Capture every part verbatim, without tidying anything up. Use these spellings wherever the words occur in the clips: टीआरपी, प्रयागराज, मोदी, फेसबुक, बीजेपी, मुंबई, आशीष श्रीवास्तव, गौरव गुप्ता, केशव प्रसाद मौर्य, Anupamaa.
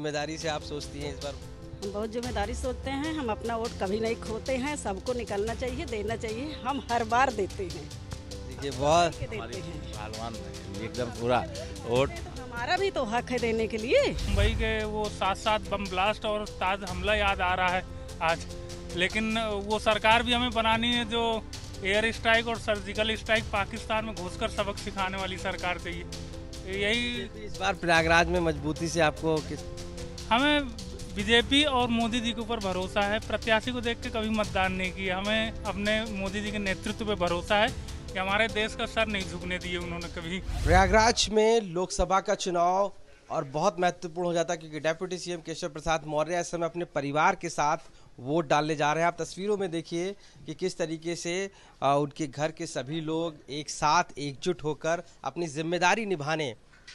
जिम्मेदारी से आप सोचती हैं इस बार? बहुत जिम्मेदारी सोचते हैं, हम अपना वोट कभी नहीं खोते हैं, सबको निकलना चाहिए, देना चाहिए, हम हर बार देते हैं। देखिए बहुत पहलवान एकदम पूरा वोट, हमारा भी तो हक है देने के लिए। मुंबई के वो साथ साथ बम ब्लास्ट और ताज हमला याद आ रहा है आज, लेकिन वो सरकार भी हमें बनानी है जो एयर स्ट्राइक और सर्जिकल स्ट्राइक पाकिस्तान में घुसकर सबक सिखाने वाली सरकार चाहिए। यही इस बार प्रयागराज में मजबूती से आपको किस... हमें बीजेपी और मोदी जी के ऊपर भरोसा है, प्रत्याशी को देख के कभी मतदान नहीं किया, हमें अपने मोदी जी के नेतृत्व पे भरोसा है कि हमारे देश का सर नहीं झुकने दिए उन्होंने कभी। प्रयागराज में लोकसभा का चुनाव और बहुत महत्वपूर्ण हो जाता है क्योंकि डेप्यूटी सीएम केशव प्रसाद मौर्य इस समय अपने परिवार के साथ वोट डालने जा रहे हैं। आप तस्वीरों में देखिए कि किस तरीके से उनके घर के सभी लोग एक साथ एकजुट होकर अपनी जिम्मेदारी निभाने।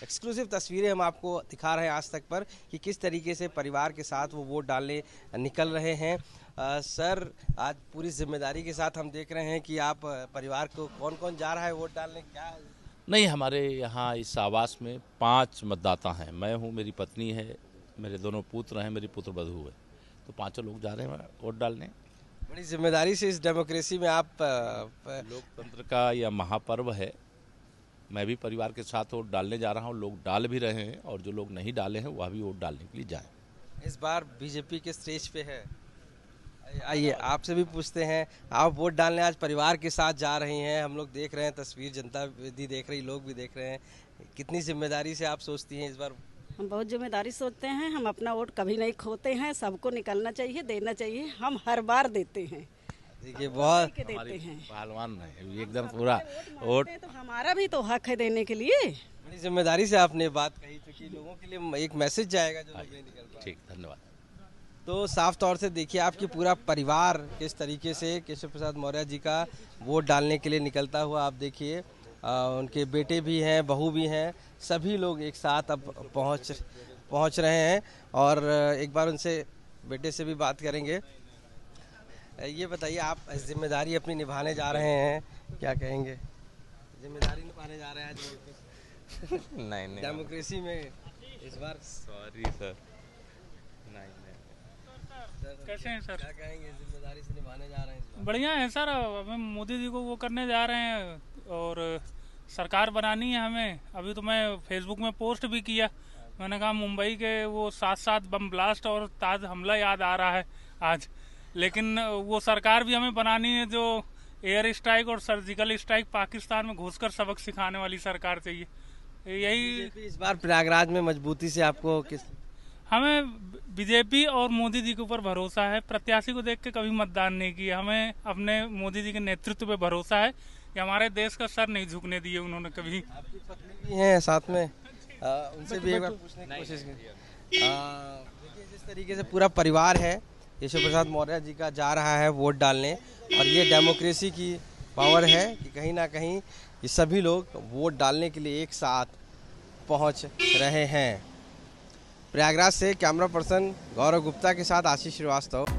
एक्सक्लूसिव तस्वीरें हम आपको दिखा रहे हैं आज तक पर कि किस तरीके से परिवार के साथ वो वोट डालने निकल रहे हैं। आ, सर आज पूरी जिम्मेदारी के साथ हम देख रहे हैं कि आप परिवार को कौन कौन जा रहा है वोट डालने? क्या नहीं, हमारे यहाँ इस आवास में पांच मतदाता हैं, मैं हूँ, मेरी पत्नी है, मेरे दोनों पुत्र हैं, मेरी पुत्र बधू है, तो पाँचों लोग जा रहे हैं वोट डालने। बड़ी जिम्मेदारी से इस डेमोक्रेसी में आप प... लोकतंत्र का यह महापर्व है, मैं भी परिवार के साथ वोट डालने जा रहा हूँ, लोग डाल भी रहे हैं और जो लोग नहीं डाले हैं वह भी वोट डालने के लिए जाएं। इस बार बीजेपी के स्टेज पे है, आइए आपसे भी पूछते हैं, आप वोट डालने आज परिवार के साथ जा रही हैं, हम लोग देख रहे हैं तस्वीर, जनता भी देख रही, लोग भी देख रहे हैं, कितनी जिम्मेदारी से आप सोचती हैं इस बार? हम बहुत जिम्मेदारी सोचते हैं, हम अपना वोट कभी नहीं खोते हैं, सबको निकलना चाहिए, देना चाहिए, हम हर बार देते हैं। देखिए बहुत पहलवान है एकदम पूरा वोट, तो हमारा भी तो हक है देने के लिए। बड़ी जिम्मेदारी से आपने बात कही क्योंकि लोगों के लिए एक मैसेज जाएगा जो लोग नहीं निकल पाए। ठीक, धन्यवाद। तो साफ तौर से देखिए आपकी पूरा परिवार किस तरीके से केशव प्रसाद मौर्य जी का वोट डालने के लिए निकलता हुआ आप देखिए, उनके बेटे भी हैं, बहू भी हैं, सभी लोग एक साथ अब पहुंच पहुंच रहे हैं। और एक बार उनसे बेटे से भी बात करेंगे। ये बताइए आप जिम्मेदारी अपनी निभाने जा रहे हैं, क्या कहेंगे? जिम्मेदारी निभाने जा रहे हैं आज नहीं नहीं डेमोक्रेसी में इस बार? सॉरी सर, नहीं नहीं कैसे हैं सर, क्या कहेंगे? जिम्मेदारी से निभाने जा रहे हैं, बढ़िया है सर, हमें मोदी जी को वो करने जा रहे हैं और सरकार बनानी है हमें। अभी तो मैं फेसबुक में पोस्ट भी किया, मैंने कहा मुंबई के वो साथ साथ बम ब्लास्ट और ताज हमला याद आ रहा है आज, लेकिन वो सरकार भी हमें बनानी है जो एयर स्ट्राइक और सर्जिकल स्ट्राइक पाकिस्तान में घुसकर सबक सिखाने वाली सरकार चाहिए। यही इस बार प्रयागराज में मजबूती से आपको किस... हमें बीजेपी और मोदी जी के ऊपर भरोसा है, प्रत्याशी को देख के कभी मतदान नहीं किया, हमें अपने मोदी जी के नेतृत्व पे भरोसा है कि हमारे देश का सर नहीं झुकने दिए उन्होंने कभी। आपकी पत्नी भी है साथ में, आ, उनसे भी एक बार पूछने की कोशिश की। जिस तरीके से पूरा परिवार है केशव प्रसाद मौर्य जी का जा रहा है वोट डालने, और ये डेमोक्रेसी की पावर है कि कहीं ना कहीं ये सभी लोग वोट डालने के लिए एक साथ पहुंच रहे हैं। प्रयागराज से कैमरा पर्सन गौरव गुप्ता के साथ आशीष श्रीवास्तव।